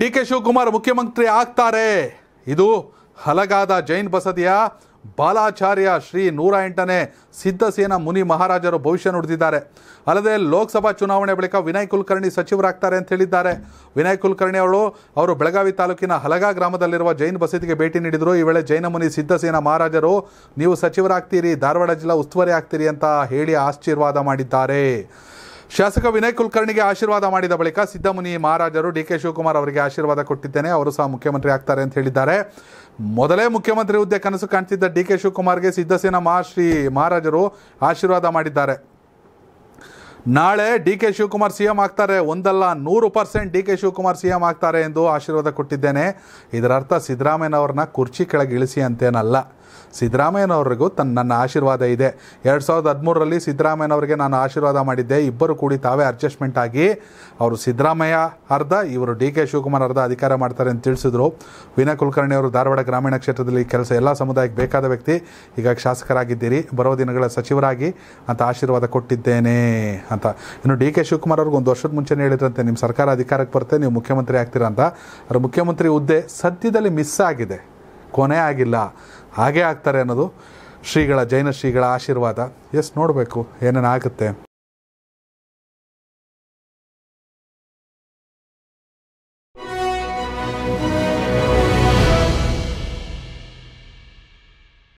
DK Shivakumar ಮುಖ್ಯಮಂತ್ರಿ ಆಗ್ತಾರೆ ಇದು ಹಲಗಾದ ಜೈನ್ ಬಸದಿಯ ಬಾಲಾಚಾರ್ಯ ಶ್ರೀ 108ನೇ ಸಿದ್ಧಸೇನ ಮುನಿ ಮಹಾರಾಜರು ಭವಿಷ್ಯ ನುಡಿದಿದ್ದಾರೆ ಅಲ್ಲದೆ ಲೋಕಸಭಾ ಚುನಾವಣೆ ಬಳಿಕ ವಿನಾಯಕ್ ಕುಲಕರ್ಣಿ ಸಚಿವರಾಗ್ತಾರೆ ಅಂತ ಹೇಳಿದ್ದಾರೆ ವಿನಾಯಕ್ ಕುಲಕರ್ಣಿ ಅವರು ಬೆಳಗಾವಿ ತಾಲೂಕಿನ ಹಲಗಾ ಗ್ರಾಮದಲ್ಲಿರುವ ಜೈನ್ ಬಸದಿಗೆ ಭೇಟಿ ನೀಡಿದರು ಈ ವೇಳೆ ಜೈನ ಮುನಿ ಸಿದ್ಧಸೇನ ಮಹಾರಾಜರು ನೀವು ಸಚಿವರಾಗ್ತೀರಿ ಧಾರವಾಡ ಜಿಲ್ಲಾ ಉಸ್ತುವಾರಿ ಆಗ್ತೀರಿ ಅಂತ ಹೇಳಿ ಆಶೀರ್ವಾದ ಮಾಡಿದ್ದಾರೆ ಶಾಸಕ ವಿನಾಯಕ್ ಕುಲಕರ್ಣಿ ಗೆ ಆಶೀರ್ವಾದ ಮಾಡಿದ ಬಳಿಕ ಸಿದ್ದಮುನಿ ಮಹಾರಾಜರು ಡಿಕೆ ಶಿವಕುಮಾರ್ ಅವರಿಗೆ ಆಶೀರ್ವಾದ ಕೊಟ್ಟಿದ್ದೇನೆ ಅವರು ಸಹ ಮುಖ್ಯಮಂತ್ರಿ ಆಗ್ತಾರೆ ಅಂತ ಹೇಳಿದ್ದಾರೆ ಮೊದಲೇ ಮುಖ್ಯಮಂತ್ರಿ ಹುದ್ದೆ ಕನಸು ಕಾಣ್ತಿದ್ದ ಡಿಕೆ ಶಿವಕುಮಾರ್ ಗೆ ಸಿದ್ದಸೇನ ಮಹಾರಾಜರು ಆಶೀರ್ವಾದ ಮಾಡಿದ್ದಾರೆ ನಾಳೆ ಡಿಕೆ ಶಿವಕುಮಾರ್ ಸಿಎಂ ಆಗ್ತಾರೆ ಒಂದಲ್ಲ 100% ಡಿಕೆ ಶಿವಕುಮಾರ್ ಸಿಎಂ ಆಗ್ತಾರೆ ಎಂದು ಆಶೀರ್ವಾದ ಕೊಟ್ಟಿದ್ದೇನೆ ಇದರ ಅರ್ಥ ಸಿದ್ರಾಮೆನವರನ್ನ ಕುರ್ಚಿ ಕೆಳಗೆ ಇಳಿಸಿ ಅಂತೇನಲ್ಲ ಸಿದ್ದರಾಮಯ್ಯನವರಿಗೂ ನನ್ನ ಆಶೀರ್ವಾದ ಇದೆ 2013 ರಲ್ಲಿ ಸಿದ್ದರಾಮಯ್ಯನವರಿಗೆ ನಾನು ಆಶೀರ್ವಾದ ಮಾಡಿದ್ದೆ ಇಬ್ಬರು ಕೂಡಿ ತಾವೇ ಅಡ್ಜಸ್ಟ್ಮೆಂಟ್ ಆಗಿ ಅವರು ಸಿದ್ದರಾಮಯ್ಯ ಅರ್ಧ ಇವರು ಡಿಕೆ ಶಿವಕುಮಾರ್ ಅರ್ಧ ಅಧಿಕಾರ ಮಾಡ್ತಾರೆ ಅಂತ ತಿಳಿಸಿದ್ರು ವಿನಾಯಕ್ ಕುಲಕರ್ಣಿ ಅವರು ಧಾರವಾಡ ಗ್ರಾಮೀಣ ಕ್ಷೇತ್ರದಲ್ಲಿ ಕೆಲಸ ಎಲ್ಲ ಸಮುದಾಯಕ್ಕೆ ಬೇಕಾದ ವ್ಯಕ್ತಿ ಈಗ ಶಾಸಕರಾಗಿದ್ದೀರಿ ಬರೋ ದಿನಗಳ ಸಚಿವರಾಗಿ ಅಂತ ಆಶೀರ್ವಾದ ಕೊಟ್ಟಿದ್ದೇನೆ ಅಂತ ಇನ್ನು ಡಿಕೆ ಶಿವಕುಮಾರ್ ಅವ್ರಿಗೆ ಒಂದು ವರ್ಷದ ಮುಂಚೆನೇ ಹೇಳಿದ್ರಂತೆ ನಿಮ್ಮ ಸರ್ಕಾರ ಅಧಿಕಾರಕ್ಕೆ ಬರುತ್ತೆ ನೀವು ಮುಖ್ಯಮಂತ್ರಿ ಆಗ್ತೀರಾ ಅಂತ ಅವ್ರ ಮುಖ್ಯಮಂತ್ರಿ ಹುದ್ದೆ ಸದ್ಯದಲ್ಲಿ ಮಿಸ್ ಆಗಿದೆ ಕೊನೆ ಆಗಿಲ್ಲ ಹಾಗೆ ಆಗ್ತಾರೆ ಅನ್ನೋದು ಶ್ರೀಗಳ ಜೈನ ಶ್ರೀಗಳ ಆಶೀರ್ವಾದ ಎಸ್ ನೋಡಬೇಕು ಏನೇನಾಗುತ್ತೆ